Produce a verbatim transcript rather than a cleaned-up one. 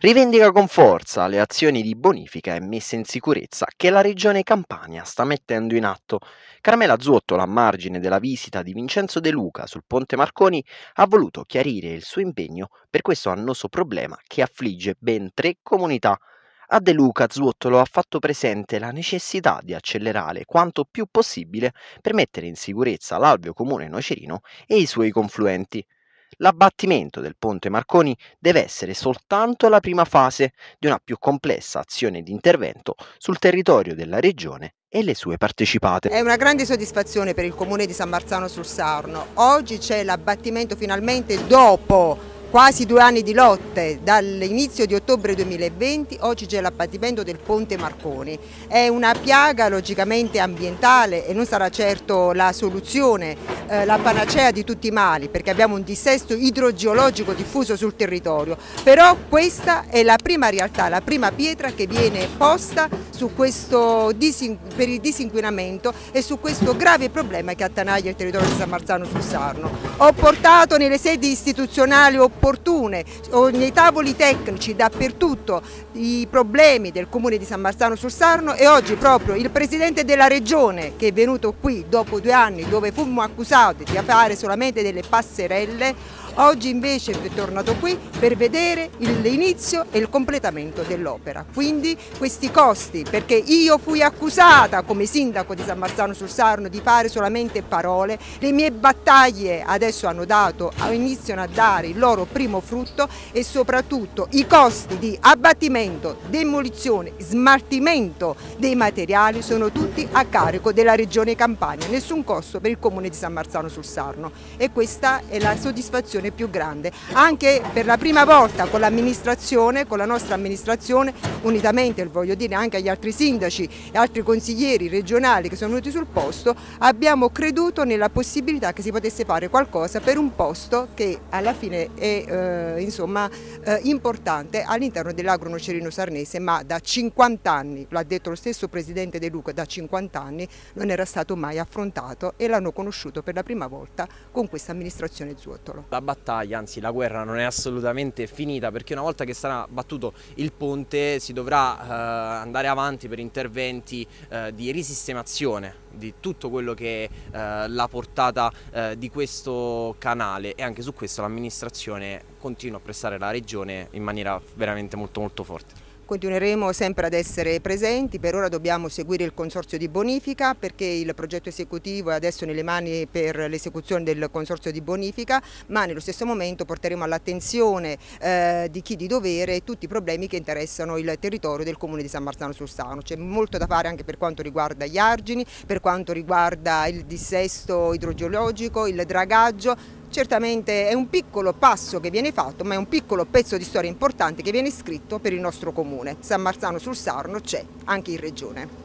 rivendica con forza le azioni di bonifica e messa in sicurezza che la Regione Campania sta mettendo in atto. Carmela Zuottolo, a margine della visita di Vincenzo De Luca sul Ponte Marconi, ha voluto chiarire il suo impegno per questo annoso problema che affligge ben tre comunità. A De Luca Zuottolo ha fatto presente la necessità di accelerare quanto più possibile per mettere in sicurezza l'alveo comune Nocerino e i suoi confluenti. L'abbattimento del ponte Marconi deve essere soltanto la prima fase di una più complessa azione di intervento sul territorio della Regione e le sue partecipate. È una grande soddisfazione per il Comune di San Marzano sul Saorno. Oggi c'è l'abbattimento finalmente dopo quasi due anni di lotte, dall'inizio di ottobre duemilaventi, oggi c'è l'abbattimento del ponte Marconi. È una piaga logicamente ambientale e non sarà certo la soluzione, eh, la panacea di tutti i mali, perché abbiamo un dissesto idrogeologico diffuso sul territorio, però questa è la prima realtà, la prima pietra che viene posta su questo per il disinquinamento e su questo grave problema che attanaglia il territorio di San Marzano sul Sarno. Ho portato nelle sedi istituzionali opportune opportune, nei tavoli tecnici, dappertutto, i problemi del Comune di San Marzano sul Sarno e oggi proprio il Presidente della Regione, che è venuto qui dopo due anni dove fummo accusati di fare solamente delle passerelle, oggi invece è tornato qui per vedere l'inizio e il completamento dell'opera. Quindi questi costi, perché io fui accusata come sindaco di San Marzano sul Sarno di fare solamente parole, le mie battaglie adesso hanno dato, iniziano a dare il loro primo frutto e soprattutto i costi di abbattimento, demolizione, smaltimento dei materiali sono tutti a carico della Regione Campania, nessun costo per il Comune di San Marzano sul Sarno e questa è la soddisfazione più grande, anche per la prima volta con l'amministrazione, con la nostra amministrazione, unitamente voglio dire anche agli altri sindaci e altri consiglieri regionali che sono venuti sul posto, abbiamo creduto nella possibilità che si potesse fare qualcosa per un posto che alla fine è eh, insomma eh, importante all'interno dell'agro nocerino sarnese, ma da cinquanta anni, l'ha detto lo stesso Presidente De Luca, da cinquanta anni non era stato mai affrontato e l'hanno conosciuto per la prima volta con questa amministrazione Zuottolo. La battaglia, anzi la guerra, non è assolutamente finita, perché una volta che sarà battuto il ponte si dovrà eh, andare avanti per interventi eh, di risistemazione di tutto quello che è eh, la portata eh, di questo canale e anche su questo l'amministrazione continua a pressare la Regione in maniera veramente molto molto forte. Continueremo sempre ad essere presenti, per ora dobbiamo seguire il consorzio di bonifica perché il progetto esecutivo è adesso nelle mani per l'esecuzione del consorzio di bonifica, ma nello stesso momento porteremo all'attenzione eh, di chi di dovere tutti i problemi che interessano il territorio del Comune di San Marzano sul Sarno. C'è molto da fare anche per quanto riguarda gli argini, per quanto riguarda il dissesto idrogeologico, il dragaggio. Certamente è un piccolo passo che viene fatto, ma è un piccolo pezzo di storia importante che viene scritto per il nostro comune. San Marzano sul Sarno c'è anche in Regione.